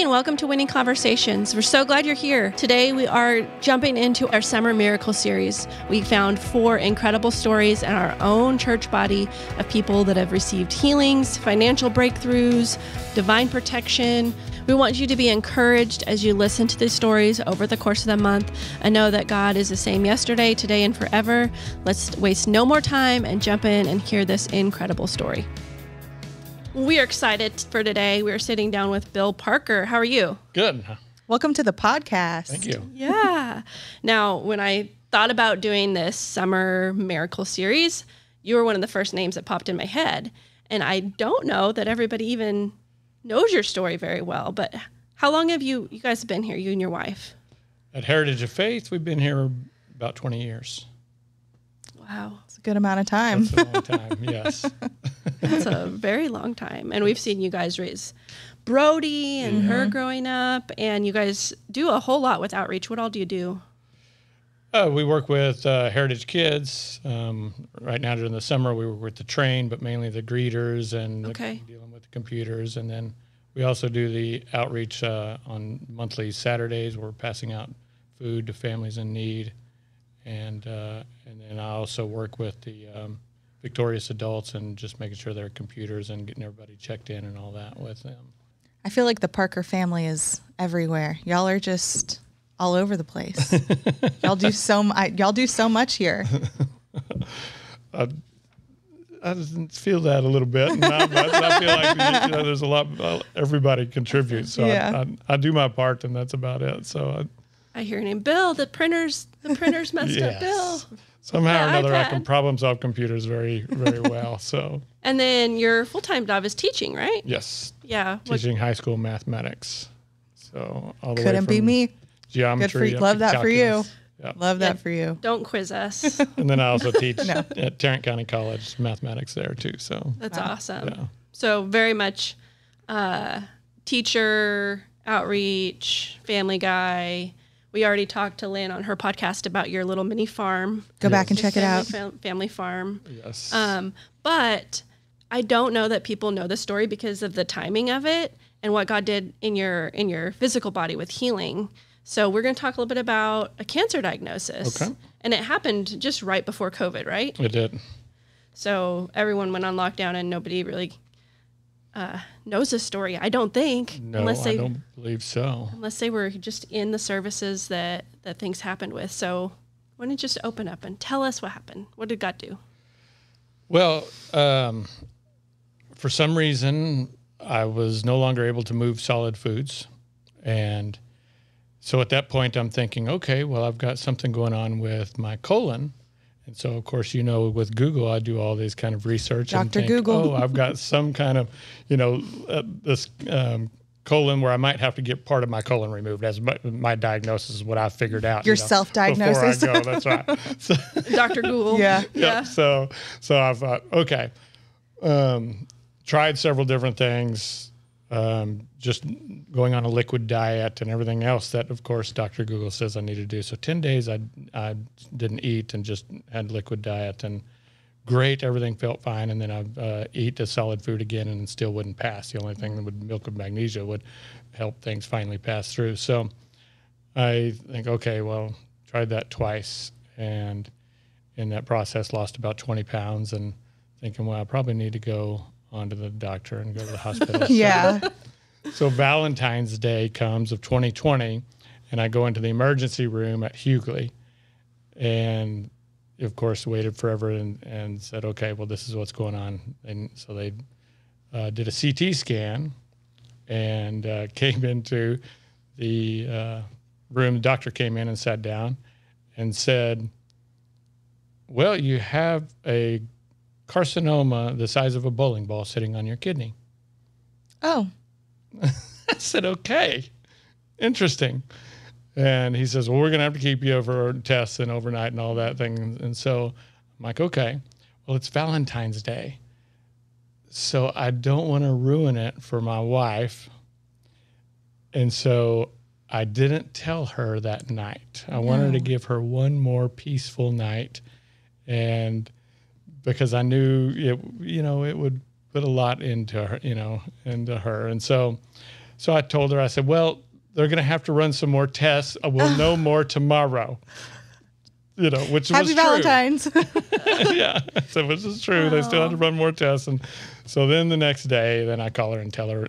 Hughley, and welcome to Winning Conversations. We're so glad you're here. Today we are jumping into our Summer Miracle Series. We found 4 incredible stories in our own church body of people that have received healings, financial breakthroughs, divine protection. We want you to be encouraged as you listen to these stories over the course of the month, and know that God is the same yesterday, today, and forever. Let's waste no more time and jump in and hear this incredible story. We are excited for today. We're sitting down with Bill Parker. How are you? Good. Welcome to the podcast. Thank you. Yeah. Now, when I thought about doing this Summer Miracle Series, you were one of the first names that popped in my head. And I don't know that everybody even knows your story very well, but how long have you guys been here, you and your wife? At Heritage of Faith, we've been here about 20 years. Wow. That's a good amount of time. That's a long time, yes. That's a very long time. And we've seen you guys raise Brody and her growing up, and you guys do a whole lot with outreach. What all do you do? We work with Heritage Kids. Right now during the summer, we work with the train, but mainly the greeters and dealing with the computers. And then we also do the outreach on monthly Saturdays. We're passing out food to families in need. And then I also work with the victorious adults and just making sure their computers and getting everybody checked in and all that with them. I feel like the Parker family is everywhere. Y'all are just all over the place. Y'all do so much here. I feel that a little bit. I feel like there's a lot. Everybody contributes, so yeah. I do my part, and that's about it. So I hear your name, Bill. The printers messed up, Bill. Somehow or another, I can problem solve computers very, very well. So. And then your full-time job is teaching, right? Yes. Yeah. Teaching high school mathematics. So all the way from geometry. Good for, love that for you. Yep. Love that for you. Don't quiz us. And then I also teach at Tarrant County College mathematics there too. So that's awesome. Yeah. So very much teacher, outreach, family guy. We already talked to Lynn on her podcast about your little mini farm. Go back and check it out. Family farm. Yes. But I don't know that people know the story because of the timing of it and what God did in your physical body with healing. So we're going to talk a little bit about a cancer diagnosis. Okay. And it happened just right before COVID, right? It did. So everyone went on lockdown and nobody really knows this story, I don't think. No, I don't believe so. Unless they were just in the services that things happened with. So why don't you just open up and tell us what happened? What did God do? Well, for some reason, I was no longer able to move solid foods. And so at that point, I'm thinking, okay, well, I've got something going on with my colon. And so, of course, you know, with Google, I do all these kind of research. Dr. Google. Oh, I've got some kind of, this colon where I might have to get part of my colon removed. As my diagnosis is what I figured out. Your self-diagnosis. Before I go, that's right. So, Dr. Google. Yeah. So I thought, okay. Tried several different things, just going on a liquid diet and everything else that, of course, Dr. Google says I need to do. So 10 days I didn't eat and just had liquid diet, and great, everything felt fine. And then I ate the solid food again and still wouldn't pass. The only thing that would milk of magnesia would help things finally pass through. So I think, okay, well, tried that twice, and in that process lost about 20 pounds and thinking, well, I probably need to go onto the doctor and go to the hospital. Yeah. So Valentine's Day comes of 2020, and I go into the emergency room at Hughley, and of course waited forever and said, okay, well, this is what's going on. And so they did a CT scan and came into the room. The doctor came in and sat down and said, well, you have a carcinoma the size of a bowling ball sitting on your kidney. Oh. I said, okay, interesting. And he says, well, we're going to have to keep you over tests and overnight and all that thing. And so I'm like, okay, well, it's Valentine's Day, so I don't want to ruin it for my wife. And so I didn't tell her that night. I wanted to give her one more peaceful night, and because I knew it, it would put a lot into her, and so So I told her, I said, well, they're going to have to run some more tests. We'll know more tomorrow. You know, which Happy was Valentine's. True. Yeah, so which is true. Aww. They still had to run more tests, and so then the next day, then I call her and tell her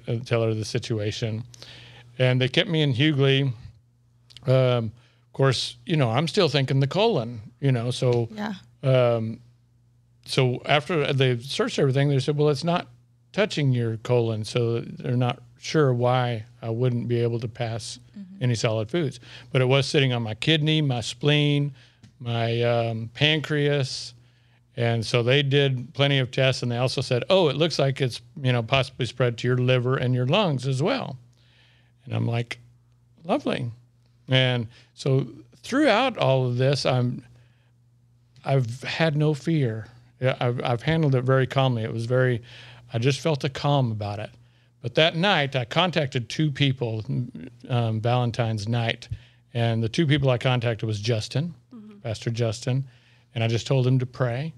the situation, and they kept me in Hughley. Of course, you know, I'm still thinking the colon. You know, so yeah. So after they searched everything, they said, well, it's not touching your colon, so they're not sure why I wouldn't be able to pass any solid foods, but it was sitting on my kidney, my spleen, my pancreas. And so they did plenty of tests, and they also said, oh, it looks like it's, you know, possibly spread to your liver and your lungs as well. And I'm like, lovely. And so throughout all of this, I've had no fear. I've handled it very calmly. It was very, I just felt a calm about it. But that night I contacted two people, Valentine's night. And the two people I contacted was Justin, Pastor Justin, and I just told him to pray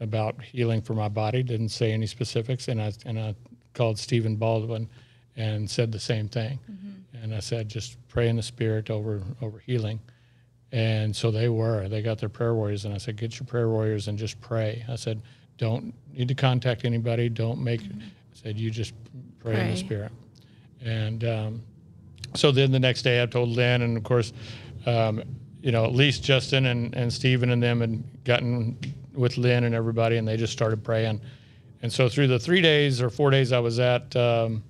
about healing for my body. Didn't say any specifics, and I called Stephen Baldwin and said the same thing. And I said, just pray in the Spirit over healing. And so they got their prayer warriors, and I said, get your prayer warriors and just pray. I said, don't need to contact anybody. Don't make. I said, you just pray in the Spirit. And so then the next day I told Lynn, and of course. You know, at least Justin and Stephen and them had gotten with Lynn and everybody, and they just started praying. And so through the 3 days or 4 days I was at Hughley,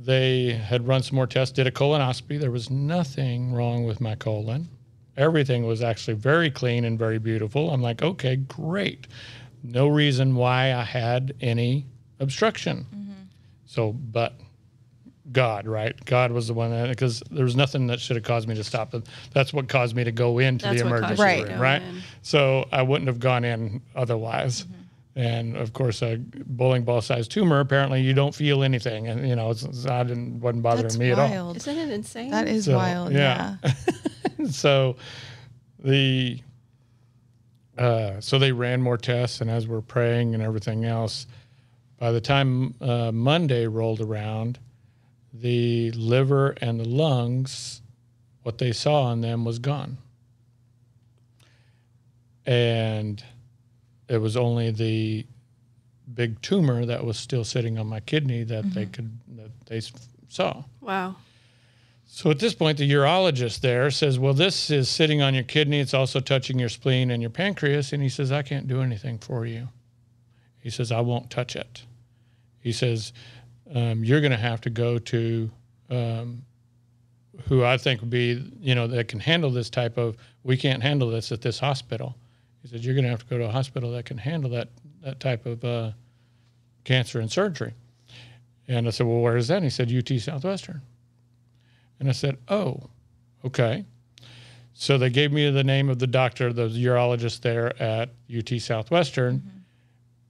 they had run some more tests, did a colonoscopy. There was nothing wrong with my colon. Everything was actually very clean and very beautiful. I'm like, okay, great. No reason why I had any obstruction. So, but... God, right? God was the one that, because there was nothing that should have caused me to stop. That's what caused me to go into the emergency room, right? So I wouldn't have gone in otherwise. And of course, a bowling ball sized tumor, apparently you don't feel anything. And, you know, wasn't bothering me at all. Isn't it insane? That is wild. Yeah. So they ran more tests, and as we're praying and everything else, by the time Monday rolled around, the liver and the lungs, what they saw on them was gone. And it was only the big tumor that was still sitting on my kidney that they saw. Wow. So at this point, the urologist there says, well, this is sitting on your kidney. It's also touching your spleen and your pancreas. And he says, I can't do anything for you. He says, I won't touch it. He says, you're going to have to go to who I think would be, you know, that can handle this type of, we can't handle this at this hospital. He said, you're going to have to go to a hospital that can handle that type of cancer and surgery. And I said, well, where is that? And he said, UT Southwestern. And I said, oh, okay. So they gave me the name of the doctor, the urologist there at UT Southwestern.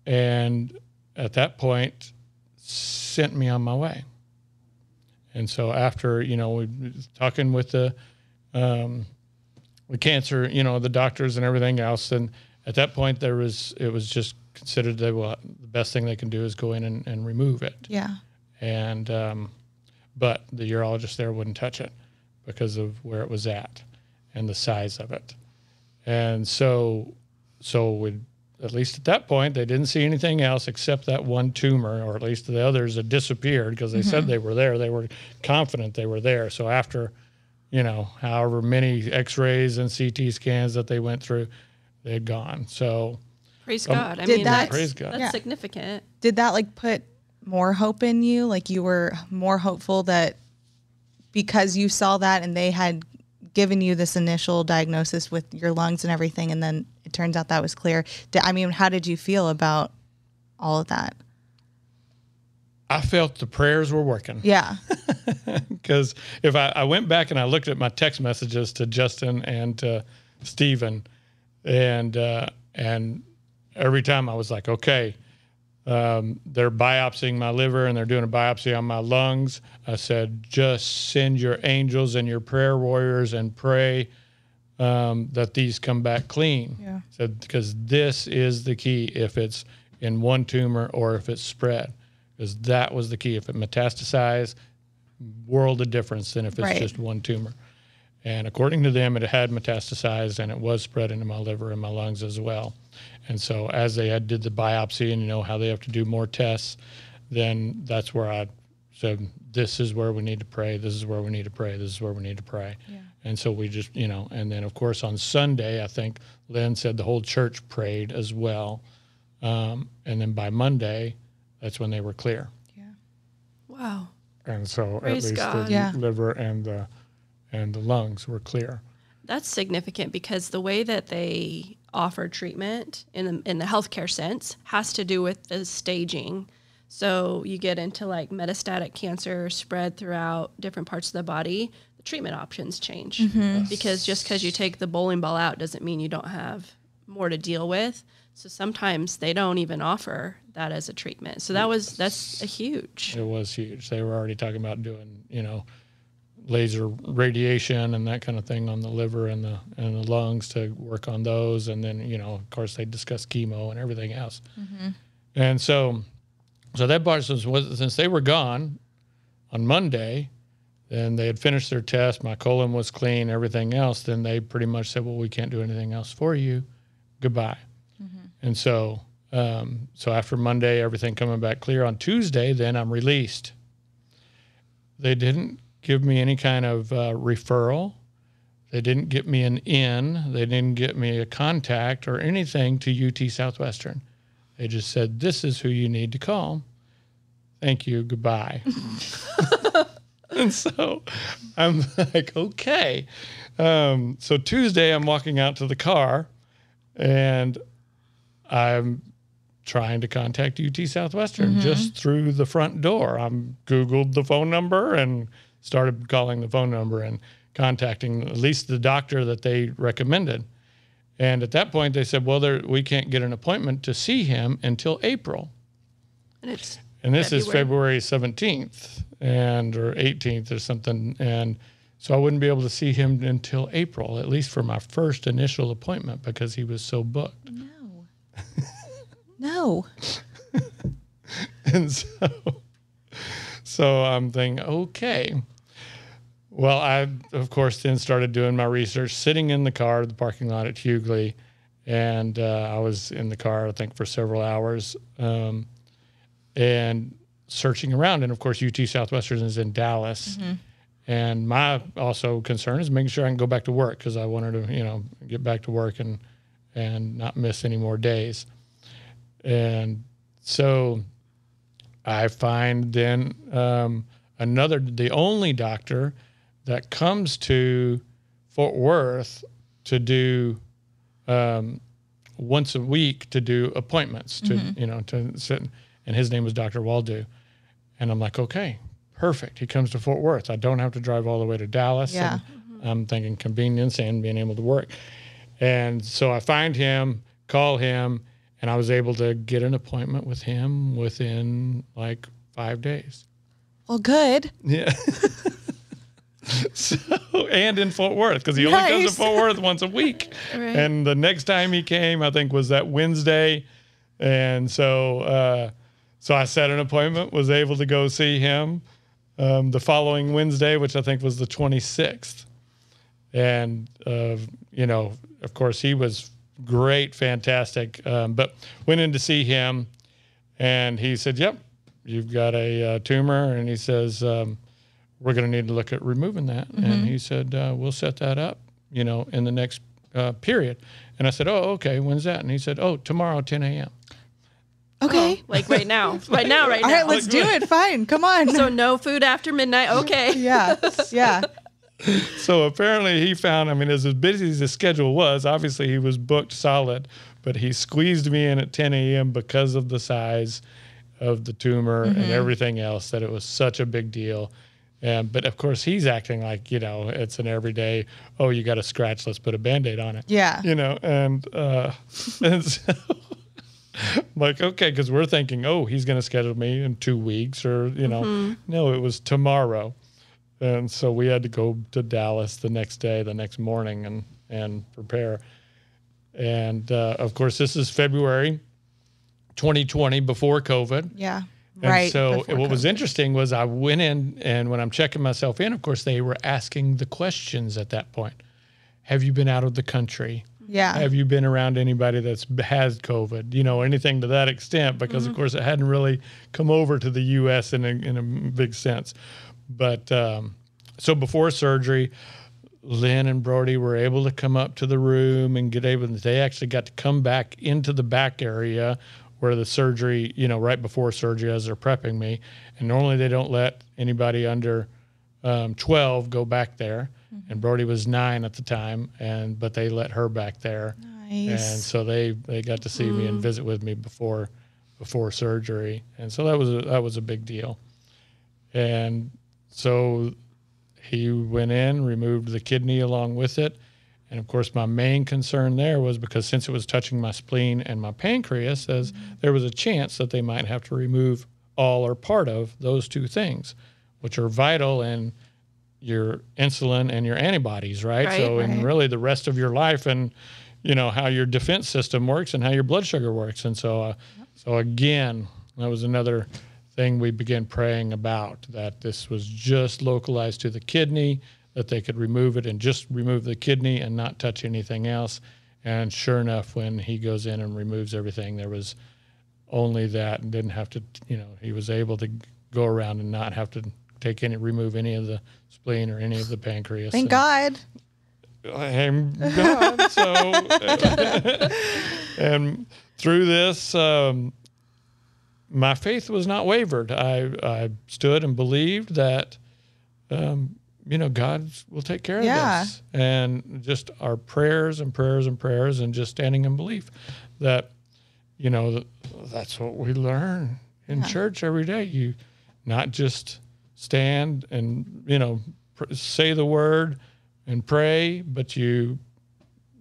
And at that point, sent me on my way. And so after, you know, we were talking with the cancer, you know, the doctors and everything else, and at that point it was just considered that, well, the best thing they can do is go in and remove it. Yeah. And but the urologist there wouldn't touch it because of where it was at and the size of it. And so we, at least at that point, they didn't see anything else except that one tumor, or at least the others had disappeared because they said they were there. They were confident they were there. So after, you know, however many X-rays and CT scans that they went through, they had gone. So praise God. I mean, praise God. That's significant. Did that like put more hope in you? Like you were more hopeful that because you saw that and they had given you this initial diagnosis with your lungs and everything, and then it turns out that was clear. I mean, how did you feel about all of that? I felt the prayers were working. Yeah. Because if I went back and I looked at my text messages to Justin and to Stephen, and every time I was like, okay, they're biopsying my liver and they're doing a biopsy on my lungs. I said, just send your angels and your prayer warriors and pray that these come back clean. Yeah. Said, because this is the key, if it's in one tumor or if it's spread. because that was the key. If it metastasized, world of difference than if it's right. just one tumor. And according to them, it had metastasized and it was spread into my liver and my lungs as well. And so as they had did the biopsy and you know how they have to do more tests, then that's where I said, this is where we need to pray. This is where we need to pray. This is where we need to pray. Yeah. And so we just, you know, and then of course on Sunday, I think Lynn said the whole church prayed as well. And then by Monday, that's when they were clear. Yeah. Wow. And so Praise at least God. The yeah. liver and the lungs were clear. That's significant because the way that they offer treatment in the healthcare sense has to do with the staging. So you get into like metastatic cancer spread throughout different parts of the body. The treatment options change mm-hmm. because just because you take the bowling ball out doesn't mean you don't have more to deal with. So sometimes they don't even offer that as a treatment. So that's a huge. It was huge. They were already talking about doing, you know, laser radiation and that kind of thing on the liver and the lungs to work on those. And then, you know, of course they discussed chemo and everything else. Mm-hmm. And so that brought us, since they were gone on Monday, then they had finished their test. My colon was clean, everything else. Then they pretty much said, well, we can't do anything else for you. Goodbye. Mm-hmm. And so, after Monday, everything coming back clear on Tuesday, then I'm released. They didn't give me any kind of referral. They didn't get me an in. They didn't get me a contact or anything to UT Southwestern. They just said, this is who you need to call. Thank you. Goodbye. And so I'm like, okay. So Tuesday I'm walking out to the car and I'm trying to contact UT Southwestern mm-hmm. just through the front door. I'm Googled the phone number and started calling the phone number and contacting at least the doctor that they recommended. And at that point, they said, well, we can't get an appointment to see him until April. And this is February 17th or 18th or something. And so I wouldn't be able to see him until April, at least for my first initial appointment, because he was so booked. No. And so I'm thinking, okay. Well, I, of course, then started doing my research, sitting in the car, the parking lot at Hughley, and I was in the car, I think, for several hours and searching around. And, of course, UT Southwestern is in Dallas. Mm-hmm. And my also concern is making sure I can go back to work because I wanted to, you know, get back to work and not miss any more days. And so I find then the only doctor that comes to Fort Worth to do once a week to do appointments to, mm-hmm. you know, to sit. And his name was Dr. Waldo. And I'm like, okay, perfect. He comes to Fort Worth. I don't have to drive all the way to Dallas. Yeah. And mm-hmm. I'm thinking convenience and being able to work. And so I find him, call him, and I was able to get an appointment with him within like 5 days. Well, good. Yeah. So, and in Fort Worth, because he nice. Only comes to Fort Worth once a week. Right. And the next time he came, I think, was that Wednesday. And so I set an appointment, was able to go see him the following Wednesday, which I think was the 26th. And, you know, of course, he was great, fantastic. But went in to see him, and he said, yep, you've got a tumor. And he says, we're going to need to look at removing that. Mm-hmm. And he said, we'll set that up, you know, in the next period. And I said, oh, okay, when's that? And he said, oh, tomorrow, 10 a.m. Okay. Oh, like right now. Right now. All right, let's do it. Fine. Come on. So no food after midnight. Okay. Yeah. Yeah. So apparently he found, I mean, as busy as his schedule was, obviously he was booked solid, but he squeezed me in at 10 a.m. because of the size of the tumor mm-hmm. and everything else, that it was such a big deal. But, of course, he's acting like, you know, it's an everyday, oh, you got a scratch, let's put a Band-Aid on it. Yeah. You know, and so I'm like, okay, because we're thinking, oh, he's going to schedule me in 2 weeks or, you know. Mm-hmm. No, it was tomorrow. And so we had to go to Dallas the next day, the next morning, and prepare. And, of course, this is February 2020, before COVID. Yeah. Right. And so what was interesting was I went in, and when I'm checking myself in, of course, they were asking the questions at that point. Have you been out of the country? Yeah. Have you been around anybody that's has COVID? You know, anything to that extent, because, of course, it hadn't really come over to the U.S. in a big sense. But so before surgery, Lynn and Brody were able to come up to the room and they actually got to come back into the back area where the surgery, you know, right before surgery as they're prepping me. And normally they don't let anybody under 12 go back there. And Brody was 9 at the time, but they let her back there. Nice. And so they got to see me and visit with me before surgery. And so that was a big deal. And so he went in, removed the kidney along with it. And, of course, my main concern there was because since it was touching my spleen and my pancreas, as there was a chance that they might have to remove all or part of those two things, which are vital in your insulin and your antibodies, right? So and really the rest of your life and, you know, how your defense system works and how your blood sugar works. And so, so again, that was another thing we began praying about, that this was just localized to the kidney, that they could remove it and just remove the kidney and not touch anything else. And sure enough, when he goes in and removes everything, there was only that, and didn't have to, you know, he was able to go around and not have to remove any of the spleen or any of the pancreas. Thank God. So, and through this, my faith was not wavered. I stood and believed that, you know, God will take care of this. And just our prayers and prayers and prayers and just standing in belief that, you know, that's what we learn in church every day. You not just stand and, you know, say the word and pray, but you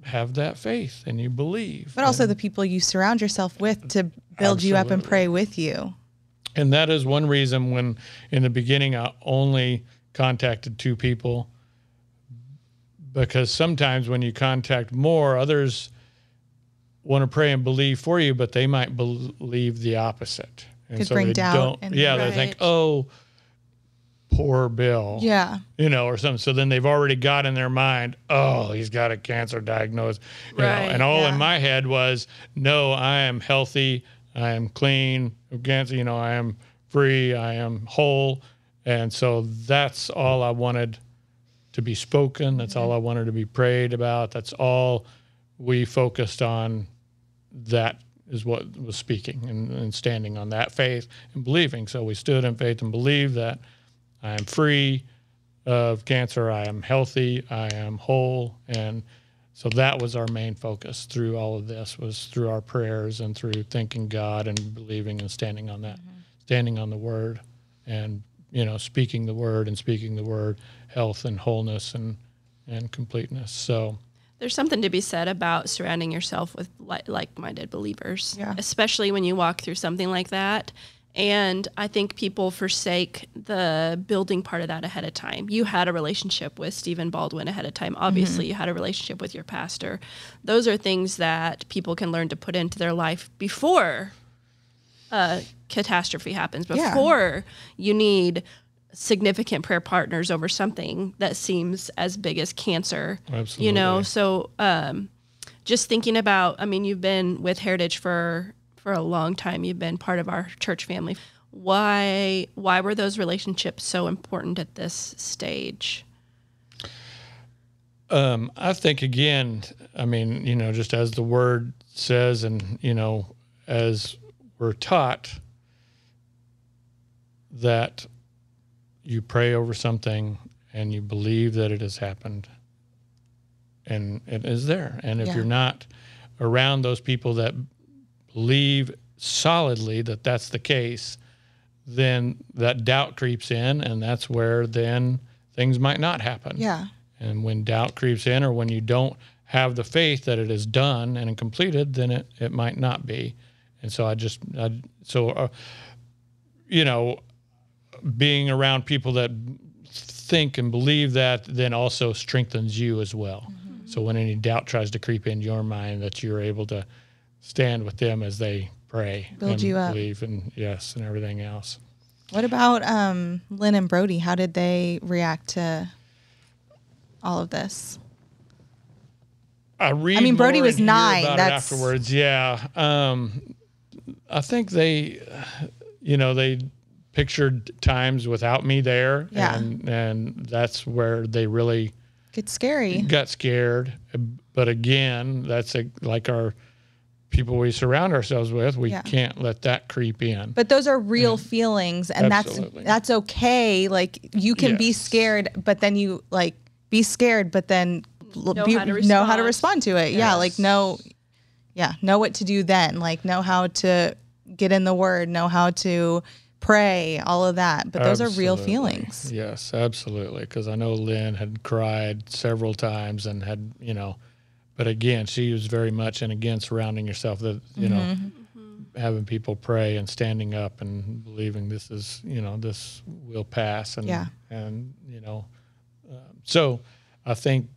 have that faith and you believe. But also the people you surround yourself with to build you up and pray with you. And that is one reason when in the beginning I only contacted 2 people, because sometimes when you contact more, others want to pray and believe for you, but they might believe the opposite. And could so bring doubt. Yeah, they think, oh, poor Bill, you know, or something. So then they've already got in their mind, oh, he's got a cancer diagnosis, you know, and all in my head was, no, I am healthy, I am clean of cancer, you know, I am free, I am whole. And so that's all I wanted to be spoken. That's all I wanted to be prayed about. That's all we focused on. That is what was speaking and standing on that faith and believing. So we stood in faith and believed that I am free of cancer, I am healthy, I am whole. And so that was our main focus through all of this, was through our prayers and through thanking God and believing and standing on that, standing on the word and, you know, speaking the word and speaking the word, health and wholeness and completeness. So there's something to be said about surrounding yourself with like-minded believers, especially when you walk through something like that. And I think people forsake the building part of that ahead of time. You had a relationship with Stephen Baldwin ahead of time. Obviously, you had a relationship with your pastor. Those are things that people can learn to put into their life before a catastrophe happens, before you need significant prayer partners over something that seems as big as cancer. Absolutely. You know, so just thinking about, I mean, you've been with Heritage for a long time. You've been part of our church family. Why were those relationships so important at this stage? I think, again, I mean, you know, just as the word says, and, you know, as we're taught, that you pray over something and you believe that it has happened and it is there. And if you're not around those people that believe solidly that that's the case, then that doubt creeps in, and that's where then things might not happen. Yeah. And when doubt creeps in, or when you don't have the faith that it is done and completed, then it might not be. And so you know, being around people that think and believe that then also strengthens you as well. So when any doubt tries to creep into your mind, that you're able to stand with them as they pray. Build you up. Believe and yes, and everything else. What about Lynn and Brody? How did they react to all of this? I mean, Brody was 9. That's afterwards. Yeah. I think they, you know, they pictured times without me there. Yeah. And that's where they really get scary. Got scared. But again, that's like our people we surround ourselves with. We can't let that creep in. But those are real feelings. And that's okay. Like you can be scared, but then you like be scared, but then know how to respond to it. Yes. Yeah. Like know what to do then, like know how to get in the word, know how to pray, all of that. But those are real feelings. Yes, absolutely. 'Cause I know Lynn had cried several times and had, you know, but again, she was very much surrounding yourself, that you know, having people pray and standing up and believing this is, you know, this will pass, and you know, so I think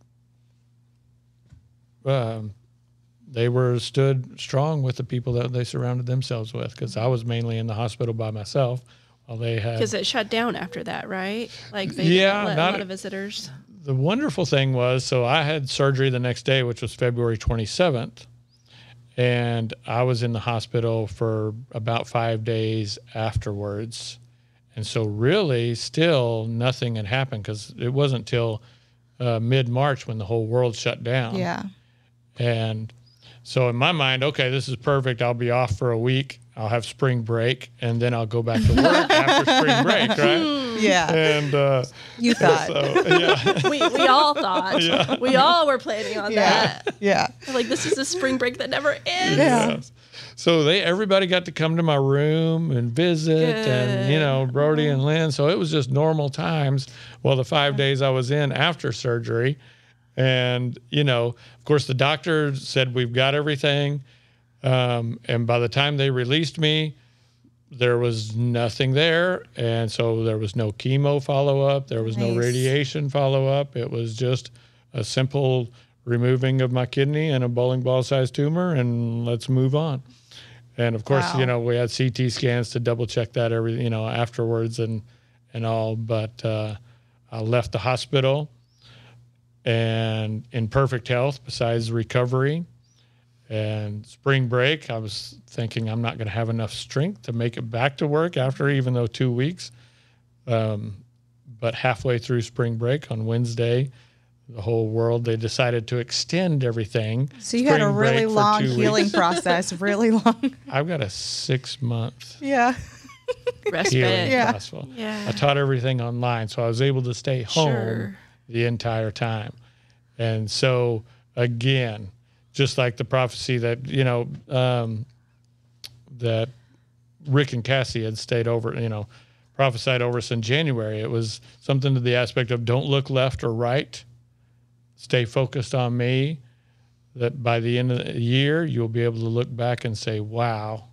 they were stood strong with the people that they surrounded themselves with, because I was mainly in the hospital by myself while they had, because it shut down after that, right? Like they didn't let a lot of visitors. The wonderful thing was, so I had surgery the next day, which was February 27th, and I was in the hospital for about 5 days afterwards. And so really still nothing had happened, because it wasn't till mid-March when the whole world shut down. Yeah. And so in my mind, okay, this is perfect. I'll be off for a week. I'll have spring break, and then I'll go back to work after spring break, right? Yeah. And you thought. So, yeah. we all thought. Yeah. We all were planning on that. Yeah. Like, this is a spring break that never ends. Yeah. Yes. So everybody got to come to my room and visit, and, you know, Brody and Lynn. So it was just normal times. Well, the 5 days I was in after surgery. And, you know, of course, the doctor said, we've got everything. And by the time they released me, there was nothing there. And so there was no chemo follow-up. There was no radiation follow-up. It was just a simple removing of my kidney and a bowling ball-sized tumor, and let's move on. And, of course, you know, we had CT scans to double-check that, you know, afterwards and all. But I left the hospital and in perfect health besides recovery. And spring break, I was thinking I'm not going to have enough strength to make it back to work after, even though 2 weeks. But halfway through spring break on Wednesday, the whole world, they decided to extend everything. So you had a really long healing process, really long. I've got a 6-month respite. Yeah. Yeah. I taught everything online, so I was able to stay home the entire time. And so, again, just like the prophecy that, you know, that Rick and Cassie had stayed over, you know, prophesied over us in January. It was something to the aspect of don't look left or right. Stay focused on me, that by the end of the year, you'll be able to look back and say, wow,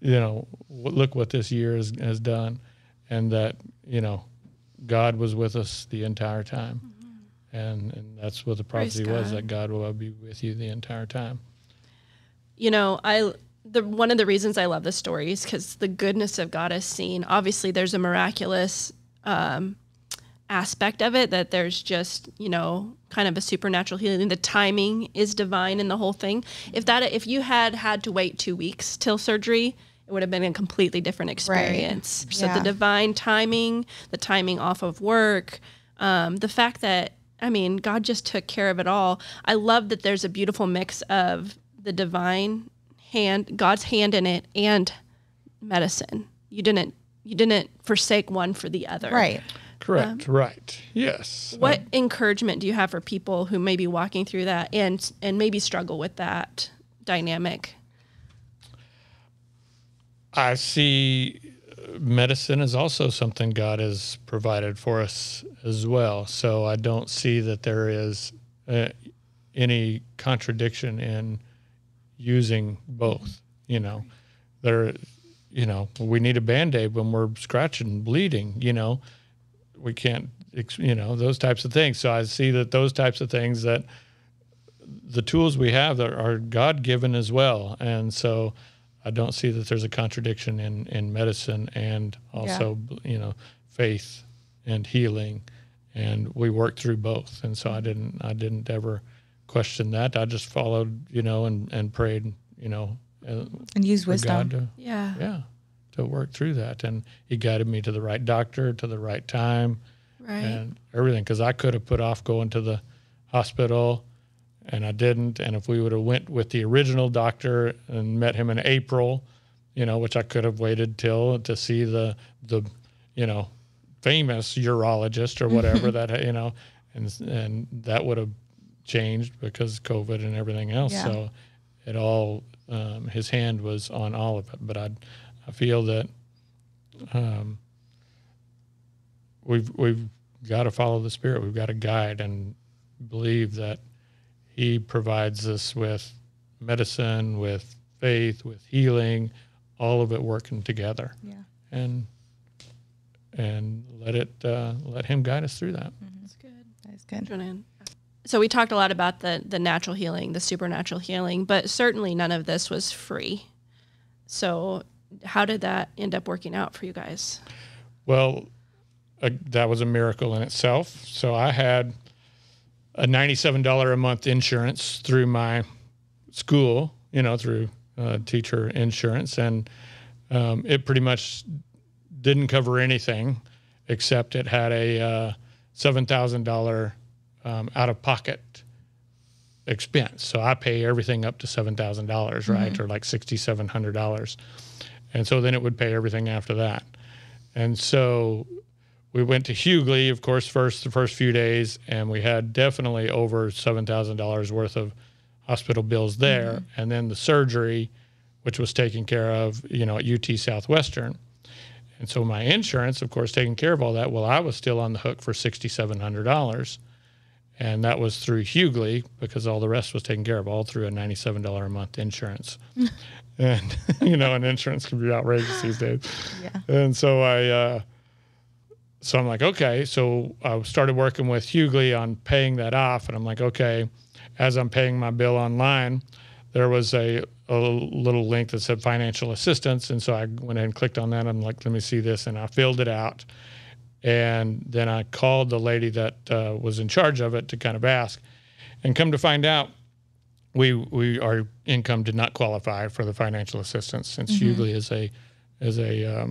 you know, look what this year has done. And that, you know, God was with us the entire time. And that's what the prophecy was, that God will be with you the entire time. You know, one of the reasons I love this story is because the goodness of God is seen. Obviously, there's a miraculous aspect of it, that there's just, you know, kind of a supernatural healing. The timing is divine in the whole thing. If you had to wait 2 weeks till surgery, it would have been a completely different experience. Right. So the divine timing, the timing off of work, the fact that, I mean, God just took care of it all. I love that there's a beautiful mix of the divine hand, God's hand in it, and medicine. You didn't forsake one for the other. Right. Correct. Right. Yes. What encouragement do you have for people who may be walking through that and maybe struggle with that dynamic? I see medicine is also something God has provided for us as well. So I don't see that there is any contradiction in using both. You know, you know, we need a Band-Aid when we're scratching, bleeding, you know, we can't, you know, those types of things. So I see that those types of things that the tools we have are God-given as well. And so I don't see that there's a contradiction in medicine and also, you know, faith and healing. And we work through both. And so I didn't ever question that. I just followed, you know, and prayed, you know. And used wisdom. God to, yeah. To work through that. And he guided me to the right doctor, to the right time. Right. And everything. Because I could have put off going to the hospital, and I didn't. And if we would have went with the original doctor and met him in April, you know, which I could have waited till to see the you know, famous urologist or whatever that, you know, and that would have changed because COVID and everything else. Yeah. So it all, his hand was on all of it. But I feel that we've got to follow the Spirit. We've got to guide and believe that he provides us with medicine, with faith, with healing, all of it working together. Yeah. And let him guide us through that. Mm-hmm. That's good. That's good. So we talked a lot about the natural healing, the supernatural healing, but certainly none of this was free. So how did that end up working out for you guys? Well, that was a miracle in itself. So I had a $97 a month insurance through my school, you know, through teacher insurance. And it pretty much didn't cover anything, except it had a $7,000 out-of-pocket expense. So I pay everything up to $7,000, right? Mm-hmm. Or like $6,700. And so then it would pay everything after that. And so we went to Hughley, of course, the first few days, and we had definitely over $7,000 worth of hospital bills there. Mm-hmm. And then the surgery, which was taken care of, you know, at UT Southwestern. And so my insurance, of course, taking care of all that. Well, I was still on the hook for $6,700, and that was through Hughley because all the rest was taken care of, all through a $97 a month insurance. And, you know, and insurance can be outrageous these days. Yeah. And so I'm like, okay. So I started working with Hughley on paying that off, and I'm like, okay, as I'm paying my bill online, there was a little link that said financial assistance. And so I went ahead and clicked on that. And I'm like, let me see this. And I filled it out. And then I called the lady that was in charge of it to kind of ask. And come to find out, we our income did not qualify for the financial assistance, since mm-hmm. Hughley is a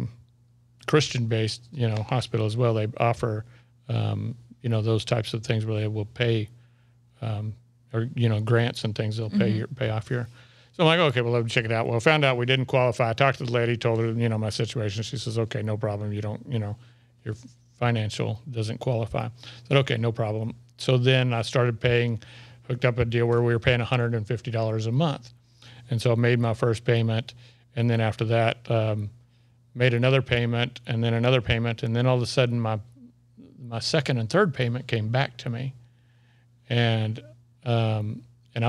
Christian-based, you know, hospital as well. They offer, you know, those types of things where they will pay, or, you know, grants and things. They'll pay mm-hmm. Pay off your... So I'm like, okay, well, let me check it out. Well, found out we didn't qualify. I talked to the lady, told her, you know, my situation. She says, okay, no problem. You don't, you know, your financial doesn't qualify. I said, okay, no problem. So then I started paying, hooked up a deal where we were paying $150 a month. And so I made my first payment. And then after that, made another payment, and then another payment. And then all of a sudden my second and third payment came back to me. And I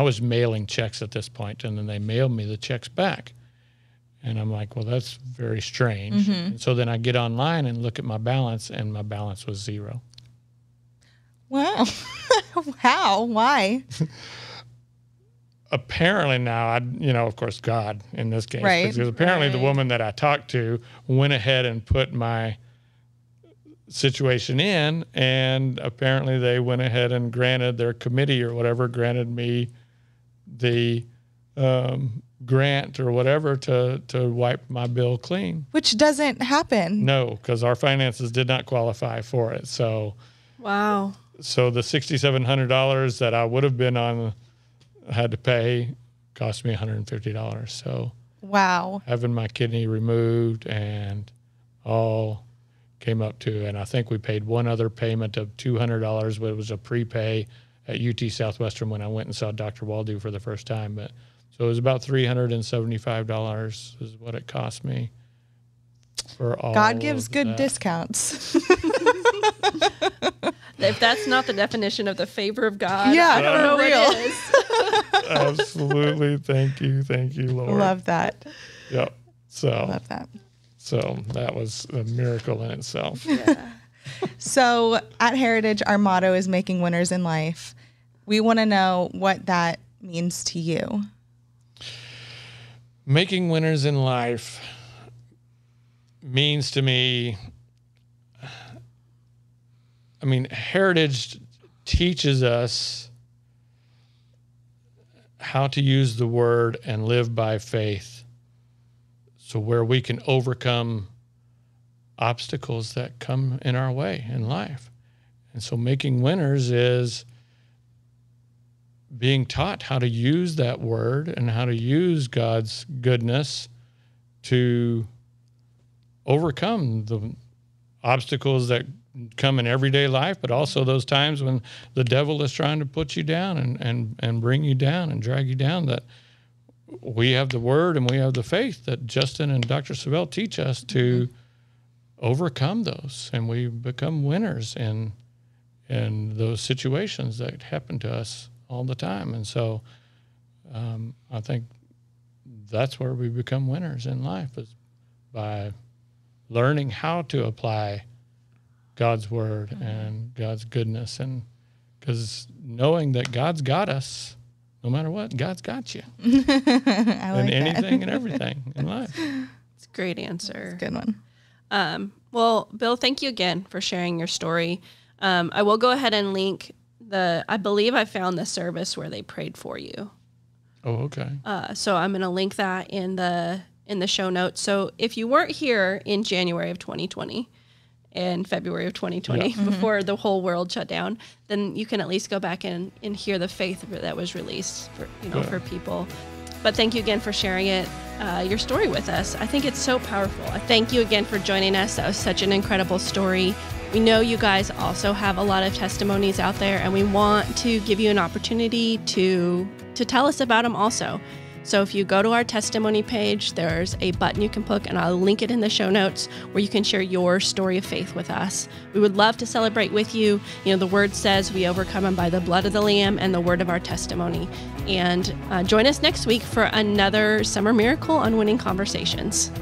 was mailing checks at this point, and then they mailed me the checks back. And I'm like, well, that's very strange. Mm-hmm. And so then I get online and look at my balance, and my balance was zero. Wow. How? Why? Apparently now, you know, of course, God in this case. Right. Because apparently the woman that I talked to went ahead and put my situation in, and apparently they went ahead and granted their committee or whatever, granted me the grant or whatever to wipe my bill clean. Which doesn't happen. No, because our finances did not qualify for it. So wow. So the $6,700 that I would have been on, had to pay, cost me $150. So wow. Having my kidney removed and all came up to, and I think we paid one other payment of $200, but it was a prepay at UT Southwestern when I went and saw Dr. Waldo for the first time. But so it was about $375 is what it cost me for all. God gives good discounts. If that's not the definition of the favor of God, yeah, I don't know what it is. Absolutely, thank you, Lord. Love that. Yep. So love that. So that was a miracle in itself. Yeah. So at Heritage, our motto is making winners in life. We want to know what that means to you. Making winners in life means to me, I mean, Heritage teaches us how to use the word and live by faith, so where we can overcome obstacles that come in our way in life. And so making winners is being taught how to use that word and how to use God's goodness to overcome the obstacles that come in everyday life, but also those times when the devil is trying to put you down and bring you down and drag you down, that we have the word and we have the faith that Justin and Dr. Savelle teach us to overcome those, and we become winners in those situations that happen to us all the time. And so I think that's where we become winners in life, is by learning how to apply God's word and God's goodness. And because knowing that God's got us, no matter what, God's got you. I like anything and everything in life. It's a great answer. It's a good one. Well, Bill, thank you again for sharing your story. I will go ahead and link I believe I found the service where they prayed for you. Oh, okay. So I'm going to link that in the show notes. So if you weren't here in January of 2020 and February of 2020, yeah, before the whole world shut down, then you can at least go back and hear the faith that was released for people. But thank you again for sharing your story with us. I think it's so powerful. Thank you again for joining us. That was such an incredible story. We know you guys also have a lot of testimonies out there, and we want to give you an opportunity to tell us about them also. So if you go to our testimony page, there's a button you can click, and I'll link it in the show notes, where you can share your story of faith with us. We would love to celebrate with you. You know, the word says we overcome them by the blood of the Lamb and the word of our testimony. And join us next week for another Summer Miracle on Winning Conversations.